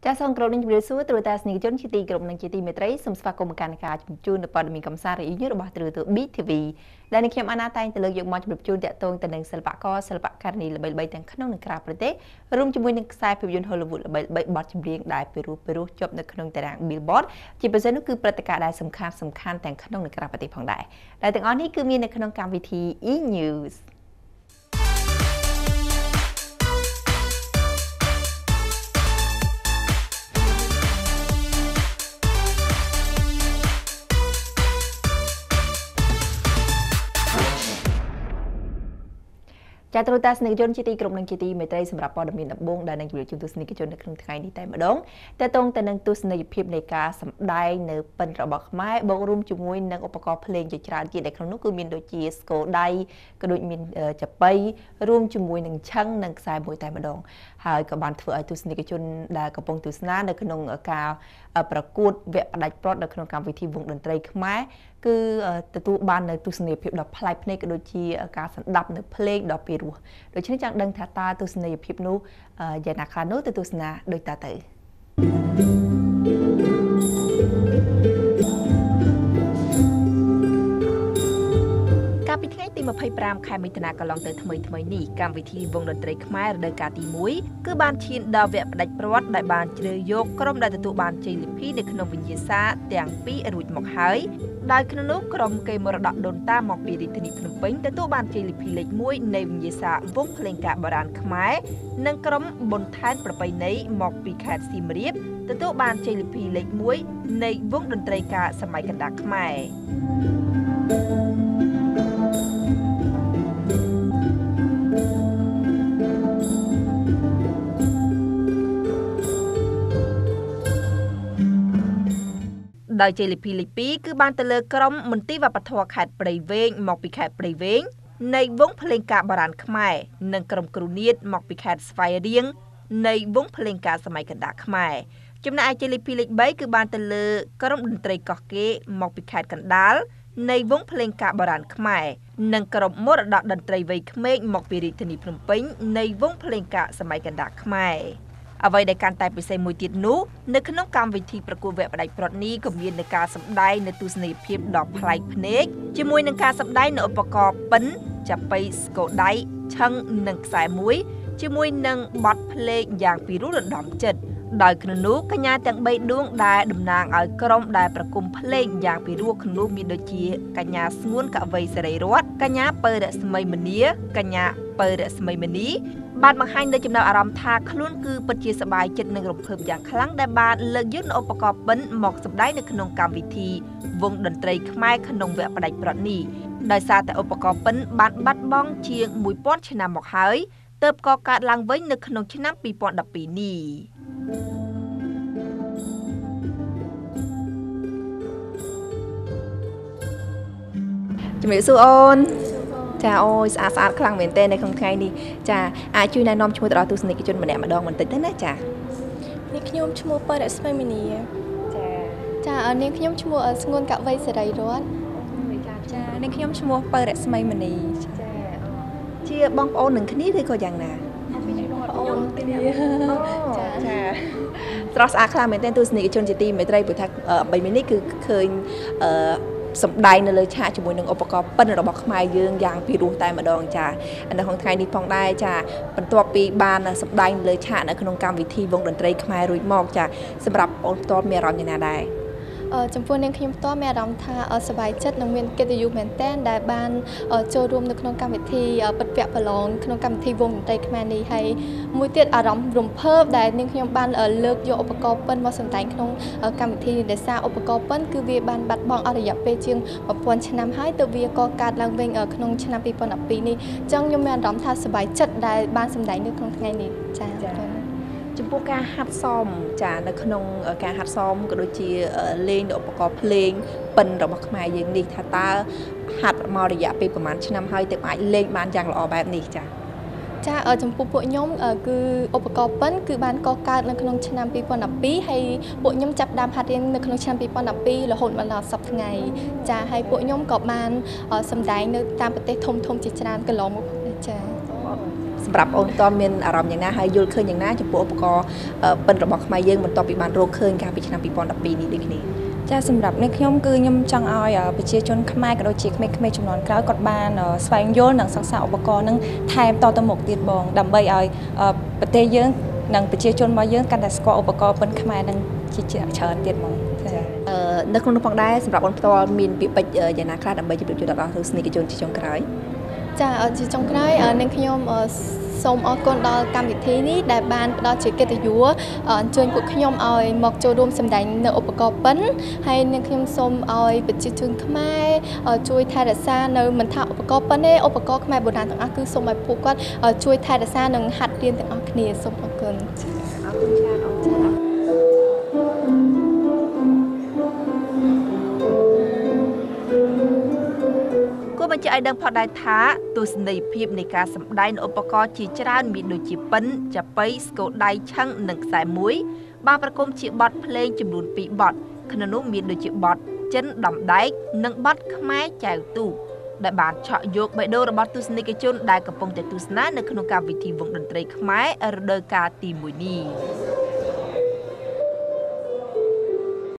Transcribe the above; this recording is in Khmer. Just on growing real suit with us, Nigel Kitty, Grom and Kitty Metrace, some Spacomacan catch, June upon me Comsari, Union about through to BTV. Then it came another time to look much with June that tongue and Selpaco, Selpac Carnil by Bait and Canon Crapper Day, room to win excited Pigeon Hollywood by Botch Bring Dai Peru, Job the Canon Terang Billboard, Chipazen could protect some cans, some cant and Canon Crapper Pondai. Letting on he could mean a Canon Cavity E News. Chatrotas Nigel Kitty, Grom and Kitty, Metrace and Rapport, Mina Bong, Dana Gilton to sneak it on the Cranky Time Adong, Tatong Tanang to Snake Pip Naka, some dying no Penrabak, my ballroom to win Nang Opaco playing the Charity, the Kronoku Mindo Cheese, go die, couldn't mean Chapai, room to winning Chang Nang Cyboy Time Adong. How I command for a to sneak it on the Capong to Snan, the Knong a cow, a procure, wet like brought the Knong Cavity Bong and Drake my. គឺទៅទូបាននៅទស្សនីយភាពដ៏ប្លែកភ្នែកដូចជាការសម្ដាប់នៅភ្លេងដល់ពីរោះដូច្នេះចង់ដឹងថាតើទស្សនីយភាពនោះយ៉ាងណាខ្លះនោះទៅទស្សនាដោយតើទៅ ពីថ្ងៃទី ដោយជ័យលីភីលេខ អ្វីដែលកាន់តែពិសេសមួយទៀតនោះនៅក្នុងកម្មវិធីប្រគល់វគ្គបដិប្រត់នេះក៏មាននៃការសម្ដែងនៅទស្សនីយភាពដ៏ប្លែកភ្នែកជាមួយនឹងការសម្ដែងនៅឧបករណ៍ពិន បានបង្ហាញនូវចំណោទអារម្មណ៍ថាខ្លួនគឺពិតជាសប្បាយចិត្តនឹងរំភើបយ៉ាងខ្លាំងដែលបានលើកយកនូវឧបករណ៍ពិនមកសម្ដែងនៅក្នុងកម្មវិធីវងតន្ត្រីខ្មែរក្នុងវគ្គបដិប្រត់នេះដោយសារតែឧបករណ៍ពិនបានបាត់បង់ជាង 1000 នេះ ជំរាប សួរ អូន ចាអូយស្អាតស្អាតខ្លាំងមែនទេនៅក្នុងថ្ងៃនេះចាអាចជួយណែនាំឈ្មោះទៅដល់ទស្សនិកជនម្នាក់ម្ដងបន្តិចទៅណាចានេះខ្ញុំឈ្មោះប៉ែរស្មីមនីចាចា សម្រាប់អូនតតមានអារម្មណ៍យ៉ាងណាដែរចំពោះអ្នកខ្ញុំតតមានអារម្មណ៍ថាសប្បាយចិត្តនឹងមានកិត្តិយសមែនតើដែលបានចូលរួមនៅក្នុងកម្មវិធីបិទវគ្គប្រឡងក្នុងកម្មវិធីវងតន្ត្រីខ្មែរនេះហើយមួយទៀតអារម្មណ៍រំភើបដែលខ្ញុំបានលើកយកឧបករណ៍ពិនមកសម្ដែងក្នុងកម្មវិធីដែលសារឧបករណ៍ពិនគឺវាបានបាត់បង់អរិយភាពជាង 2000 ឆ្នាំហើយទើបវាក៏កើតឡើងវិញក្នុងឆ្នាំ 2017 នេះចឹងខ្ញុំមានអារម្មណ៍ថាសប្បាយចិត្តដែលបានសម្ដែងនៅក្នុងថ្ងៃនេះចា៎ ចំពោះការហាត់សមចានៅក្នុងការហាត់សមក៏ដូចជាលេងឧបករណ៍ភ្លេងពិនរបស់ខ្មែរយើងនេះថាតើហាត់មករយៈពេលប្រមាណឆ្នាំហើយទើបអាចលេងបានយ៉ាងល្អបែបនេះចា៎ ចាចំពោះពួកខ្ញុំគឺឧបករណ៍ពិនគឺបានកកើតនៅក្នុងឆ្នាំ 2012 ហើយពួកខ្ញុំចាប់ផ្ដើមហាត់រៀននៅក្នុងឆ្នាំ 2012 រហូតមកដល់សប្តាហ៍ថ្ងៃចាហើយពួកខ្ញុំក៏បានសម្ដែងនៅតាមប្រទេសធំៗជាច្រើនកន្លងមកចា Brap on Tom in Aramina, high Yul Kun and Naja Popco, Punderbox, my young topic man, rock curn, capitan, and people on the beanie dignity. Just in Brap Nikyum, Guyum, Chang Oya, Pichon, Kamak, or Chick, make Major non crowd, got ban, or Swang Yon, and Sosa of a corner, time Totamok did bong, done by I, but they young, and Pichon, my young, and the score of a corp and command and Chicha did bong. The Kronopong dies, Brap on Tom, mean people, Yanaka, and Budget to sneak a John cry. ចាអរជាចុងក្រោយនឹងខ្ញុំសូមអរគុណដល់កម្មវិធីនេះដែលបានផ្ដល់ជាកិត្តិយសជូនពួកខ្ញុំឲ្យមកចូលរួមសម្ដែងនៅឧបករណ៍ពិនហើយនឹងខ្ញុំសូមឲ្យប្រជាជនខ្មែរជួយថែរក្សានៅមិនថាឧបករណ៍ពិនទេឧបករណ៍ខ្មែរបរាណទាំងអស់គឺសូមឲ្យពួកគាត់ជួយថែរក្សានិងហាត់រៀនទាំងអស់គ្នាសូមអរគុណចា ក៏បញ្ជាក់ឲ្យដឹងផងដែរថាទស្សនីយភាពនៃការសម្ដែងឧបករណ៍ជាច្រើនមានដូចជាពិណ ចាប៉ី ស្គរដៃឆឹងនិងខ្សែមួយ បានប្រគំជាបទភ្លេងចំនួន 2 បទក្នុងនោះមានដូចជាបទចិនដំដែកនិងបទខ្មែរចែវទូដែលបានឆក់យកបេះដូងរបស់ទស្សនិកជនដែលកំពុងតែទស្សនានៅក្នុងកម្មវិធីវងតន្ត្រីខ្មែររដូវកាលទី1នេះ